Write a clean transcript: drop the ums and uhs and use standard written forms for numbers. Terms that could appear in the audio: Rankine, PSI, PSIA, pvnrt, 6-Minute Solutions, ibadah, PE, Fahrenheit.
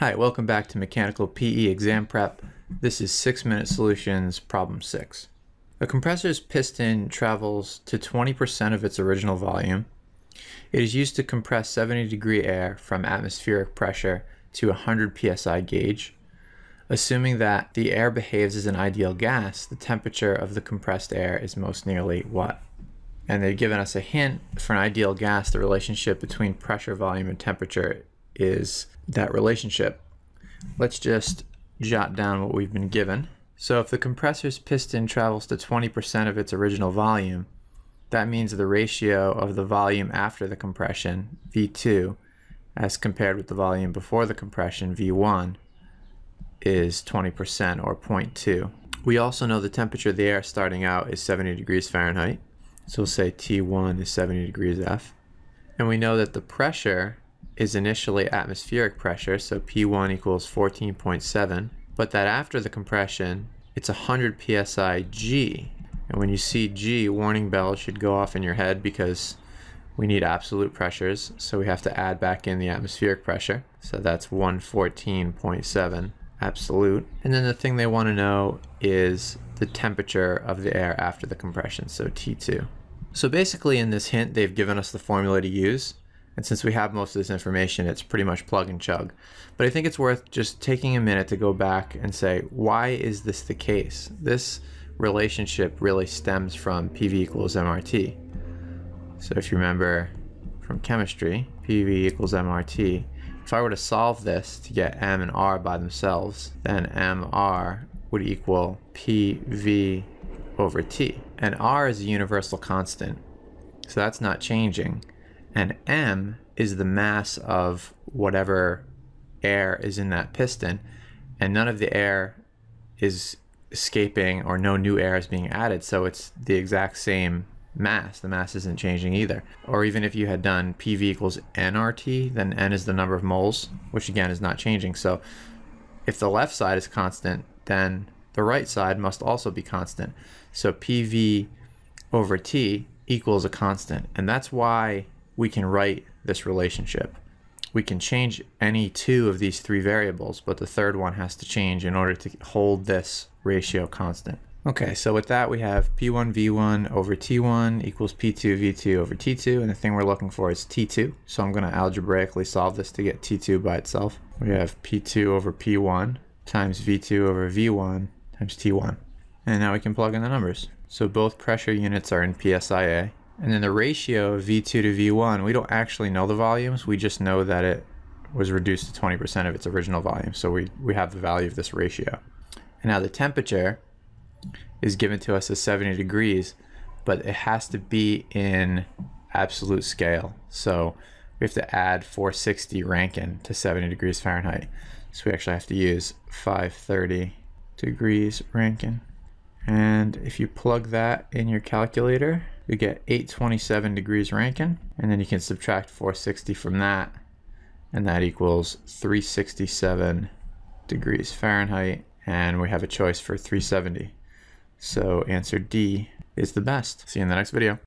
Hi, welcome back to Mechanical PE Exam Prep. This is 6-Minute Solutions, Problem 6. A compressor's piston travels to 20% of its original volume. It is used to compress 70-degree air from atmospheric pressure to 100 PSI gauge. Assuming that the air behaves as an ideal gas, the temperature of the compressed air is most nearly what? And they've given us a hint for an ideal gas, the relationship between pressure, volume, and temperature is that relationship. Let's just jot down what we've been given. So if the compressor's piston travels to 20% of its original volume, that means the ratio of the volume after the compression, V2, as compared with the volume before the compression, V1, is 20% or 0.2. We also know the temperature of the air starting out is 70 degrees Fahrenheit. So we'll say T1 is 70 degrees F. And we know that the pressure is initially atmospheric pressure, so P1 equals 14.7, but that after the compression, it's 100 psi G. And when you see G, warning bells should go off in your head because we need absolute pressures, so we have to add back in the atmospheric pressure. So that's 114.7 absolute. And then the thing they want to know is the temperature of the air after the compression, so T2. So basically in this hint, they've given us the formula to use. And since we have most of this information, it's pretty much plug and chug. But I think it's worth just taking a minute to go back and say, why is this the case? This relationship really stems from PV equals MRT. So if you remember from chemistry, PV equals MRT. If I were to solve this to get M and R by themselves, then MR would equal PV over T. And R is a universal constant, so that's not changing. And M is the mass of whatever air is in that piston, and none of the air is escaping or no new air is being added, so it's the exact same mass. The mass isn't changing either. Or even if you had done PV equals nRT, then N is the number of moles, which again is not changing. So if the left side is constant, then the right side must also be constant. So PV over T equals a constant, and that's why we can write this relationship. We can change any two of these three variables, but the third one has to change in order to hold this ratio constant. Okay, so with that we have P1 V1 over T1 equals P2 V2 over T2, and the thing we're looking for is T2, so I'm going to algebraically solve this to get T2 by itself. We have P2 over P1 times V2 over V1 times T1. And now we can plug in the numbers. So both pressure units are in PSIA. And then the ratio of V2 to V1, we don't actually know the volumes, we just know that it was reduced to 20% of its original volume, so we have the value of this ratio. And now the temperature is given to us as 70 degrees, but it has to be in absolute scale, so we have to add 460 Rankine to 70 degrees Fahrenheit, so we actually have to use 530 degrees Rankine. And if you plug that in your calculator, we get 827 degrees Rankine, and then you can subtract 460 from that, and that equals 367 degrees Fahrenheit, and we have a choice for 370. So answer D is the best. See you in the next video.